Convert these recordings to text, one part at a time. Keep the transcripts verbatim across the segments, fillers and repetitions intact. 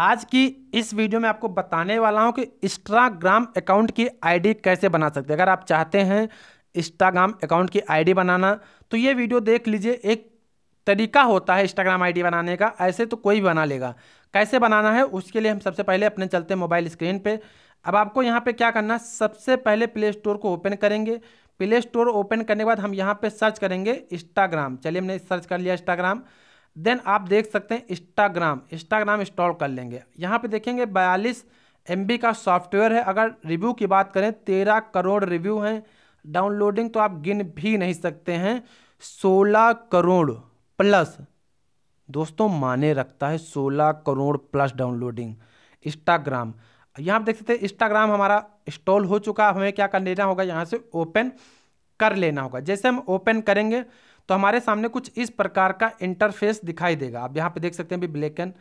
आज की इस वीडियो में आपको बताने वाला हूं कि इंस्टाग्राम अकाउंट की आईडी कैसे बना सकते हैं। अगर आप चाहते हैं इंस्टाग्राम अकाउंट की आईडी बनाना तो ये वीडियो देख लीजिए। एक तरीका होता है इंस्टाग्राम आईडी बनाने का, ऐसे तो कोई भी बना लेगा, कैसे बनाना है उसके लिए हम सबसे पहले अपने चलते मोबाइल स्क्रीन पे। अब आपको यहाँ पे क्या करना, सबसे पहले प्ले स्टोर को ओपन करेंगे। प्ले स्टोर ओपन करने के बाद हम यहाँ पे सर्च करेंगे इंस्टाग्राम। चलिए हमने सर्च कर लिया इंस्टाग्राम। देन आप देख सकते हैं इंस्टाग्राम इंस्टाग्राम इंस्टॉल कर लेंगे। यहाँ पे देखेंगे बयालीस एम बी का सॉफ्टवेयर है। अगर रिव्यू की बात करें तेरह करोड़ रिव्यू हैं। डाउनलोडिंग तो आप गिन भी नहीं सकते हैं, सोलह करोड़ प्लस। दोस्तों माने रखता है सोलह करोड़ प्लस डाउनलोडिंग इंस्टाग्राम। यहाँ आप देख सकते हैं इंस्टाग्राम हमारा इंस्टॉल हो चुका। हमें क्या कर लेना होगा, यहाँ से ओपन कर लेना होगा। जैसे हम ओपन करेंगे तो हमारे सामने कुछ इस प्रकार का इंटरफेस दिखाई देगा। आप यहाँ पे देख सकते हैं भी ब्लैकन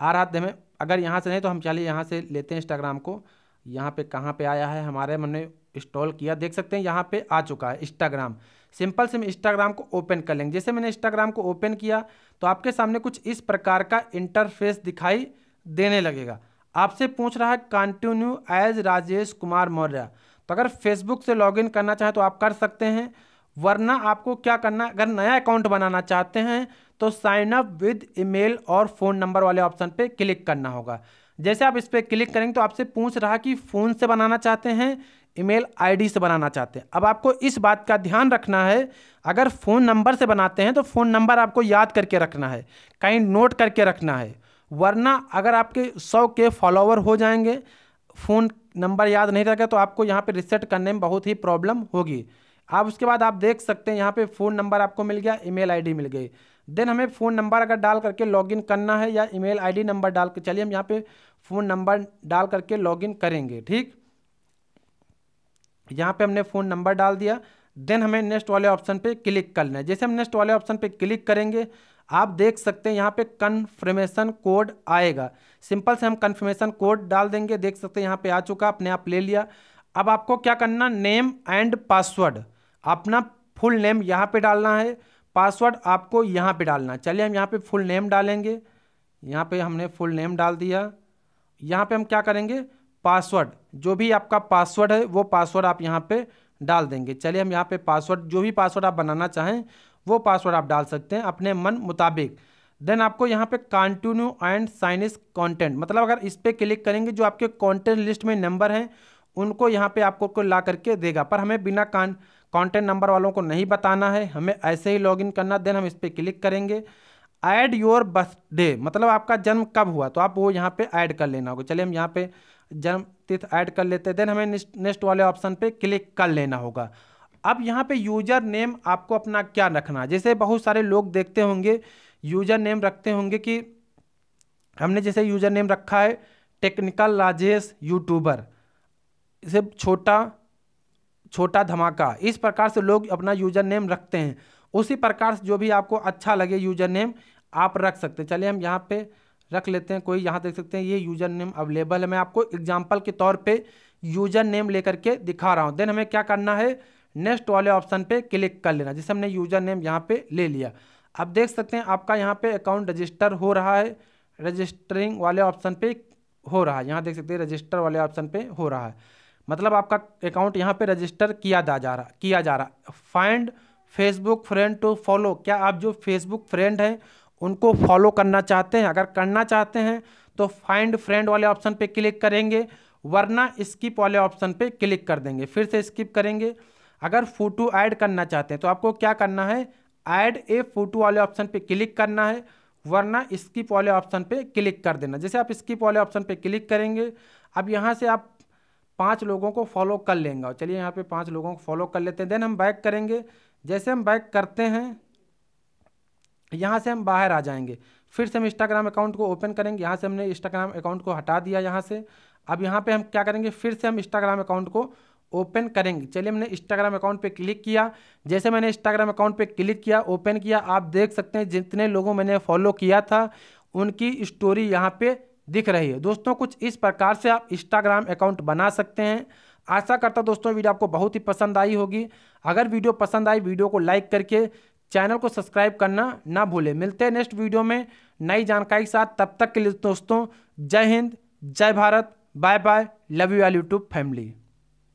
आ रहा है। अगर यहाँ से नहीं तो हम चलिए यहाँ से लेते हैं इंस्टाग्राम को। यहाँ पे कहाँ पे आया है, हमारे हमने इंस्टॉल किया, देख सकते हैं यहाँ पे आ चुका है इंस्टाग्राम। सिंपल से हम इंस्टाग्राम को ओपन कर लेंगे। जैसे मैंने इंस्टाग्राम को ओपन किया तो आपके सामने कुछ इस प्रकार का इंटरफेस दिखाई देने लगेगा। आपसे पूछ रहा है कंटिन्यू एज राजेश कुमार मौर्य। तो अगर फेसबुक से लॉगिन करना चाहें तो आप कर सकते हैं, वरना आपको क्या करना, अगर नया अकाउंट बनाना चाहते हैं तो साइन अप विद ईमेल और फ़ोन नंबर वाले ऑप्शन पे क्लिक करना होगा। जैसे आप इस पर क्लिक करेंगे तो आपसे पूछ रहा कि फ़ोन से बनाना चाहते हैं, ईमेल आईडी से बनाना चाहते हैं। अब आपको इस बात का ध्यान रखना है, अगर फ़ोन नंबर से बनाते हैं तो फ़ोन नंबर आपको याद करके रखना है, कहीं नोट करके रखना है, वरना अगर आपके सौ के फॉलोवर हो जाएंगे, फ़ोन नंबर याद नहीं रहेगा तो आपको यहाँ पर रिसेट करने में बहुत ही प्रॉब्लम होगी। आप उसके बाद आप देख सकते हैं यहाँ पे फ़ोन नंबर आपको मिल गया, ईमेल आईडी मिल गई। देन हमें फ़ोन नंबर अगर डाल करके लॉगिन करना है या ईमेल आईडी नंबर डाल के, चलिए हम यहाँ पे फ़ोन नंबर डाल करके लॉगिन करेंगे। ठीक, यहाँ पे हमने फ़ोन नंबर डाल दिया। देन हमें नेक्स्ट वाले ऑप्शन पे क्लिक करना है। जैसे हम नेक्स्ट वाले ऑप्शन पे क्लिक करेंगे आप देख सकते हैं यहाँ पे कन्फर्मेशन कोड आएगा। सिंपल से हम कन्फर्मेशन कोड डाल देंगे, देख सकते हैं यहाँ पे आ चुका, अपने आप ले लिया। अब आपको क्या करना, नेम एंड पासवर्ड, अपना फुल नेम यहाँ पे डालना है, पासवर्ड आपको यहाँ पे डालना है। चलिए हम यहाँ पे फुल नेम डालेंगे। यहाँ पे हमने फुल नेम डाल दिया। यहाँ पे हम क्या करेंगे, पासवर्ड, जो भी आपका पासवर्ड है वो पासवर्ड आप यहाँ पे डाल देंगे। चलिए हम यहाँ पे पासवर्ड, जो भी पासवर्ड आप बनाना चाहें वो पासवर्ड आप डाल सकते हैं अपने मन मुताबिक। देन आपको यहाँ पे continue and sign in content, मतलब अगर इस पर क्लिक करेंगे जो आपके कॉन्टेंट लिस्ट में नंबर हैं उनको यहाँ पे आपको को ला करके देगा। पर हमें बिना कान कॉन्टेंट नंबर वालों को नहीं बताना है, हमें ऐसे ही लॉगिन करना। देन हम इस पर क्लिक करेंगे, ऐड योर बर्थडे, मतलब आपका जन्म कब हुआ तो आप वो यहाँ पे ऐड कर लेना होगा। चलिए हम यहाँ पे जन्म तिथि ऐड कर लेते हैं। देन हमें नेक्स्ट वाले ऑप्शन पे क्लिक कर लेना होगा। अब यहाँ पे यूज़र नेम आपको अपना क्या रखना है, जैसे बहुत सारे लोग देखते होंगे यूज़र नेम रखते होंगे कि हमने जैसे यूज़र नेम रखा है टेक्निकल राजेश यूट्यूबर, इसे छोटा छोटा धमाका, इस प्रकार से लोग अपना यूज़र नेम रखते हैं। उसी प्रकार से जो भी आपको अच्छा लगे यूज़र नेम आप रख सकते हैं। चलिए हम यहाँ पे रख लेते हैं कोई, यहाँ देख सकते हैं ये यूज़र नेम अवेलेबल है। मैं आपको एग्जांपल के तौर पे यूज़र नेम लेकर के दिखा रहा हूँ। देन हमें क्या करना है, नेक्स्ट वाले ऑप्शन पर क्लिक कर लेना। जैसे हमने यूज़र नेम यहाँ पर ले लिया, आप देख सकते हैं आपका यहाँ पर अकाउंट रजिस्टर हो रहा है, रजिस्टरिंग वाले ऑप्शन पर हो रहा है। यहाँ देख सकते हैं रजिस्टर वाले ऑप्शन पर हो रहा है, मतलब आपका अकाउंट यहाँ पे रजिस्टर किया जा रहा किया जा रहा find Facebook friend to follow, क्या आप जो फेसबुक फ्रेंड हैं उनको फॉलो करना चाहते हैं? अगर करना चाहते हैं तो फाइंड फ्रेंड वाले ऑप्शन पे क्लिक करेंगे, वरना स्किप वाले ऑप्शन पे क्लिक कर देंगे, फिर से स्किप करेंगे। अगर फ़ोटो ऐड करना चाहते हैं तो आपको क्या करना है, ऐड ए फोटो वाले ऑप्शन पर क्लिक करना है, वरना स्किप वाले ऑप्शन पर क्लिक कर देना। जैसे आप स्किप वाले ऑप्शन पर क्लिक करेंगे अब यहाँ से आप पाँच लोगों को फॉलो कर लेंगे। और चलिए यहाँ पे पाँच लोगों को फॉलो कर लेते हैं। देन हम बैक करेंगे, जैसे हम बैक करते हैं यहाँ से हम बाहर आ जाएंगे। फिर से हम इंस्टाग्राम अकाउंट को ओपन करेंगे। यहाँ से हमने इंस्टाग्राम अकाउंट को हटा दिया यहाँ से। अब यहाँ पे हम क्या करेंगे, फिर से हम इंस्टाग्राम अकाउंट को ओपन करेंगे। चलिए हमने इंस्टाग्राम अकाउंट पर क्लिक किया। जैसे मैंने इंस्टाग्राम अकाउंट पर क्लिक किया, ओपन किया, आप देख सकते हैं जितने लोगों मैंने फॉलो किया था उनकी स्टोरी यहाँ पर दिख रही है। दोस्तों कुछ इस प्रकार से आप इंस्टाग्राम अकाउंट बना सकते हैं। आशा करता हूं दोस्तों वीडियो आपको बहुत ही पसंद आई होगी। अगर वीडियो पसंद आई वीडियो को लाइक करके चैनल को सब्सक्राइब करना ना भूलें। मिलते हैं नेक्स्ट वीडियो में नई जानकारी के साथ, तब तक के लिए दोस्तों जय हिंद, जय Bharat, bye bye, love you all YouTube family.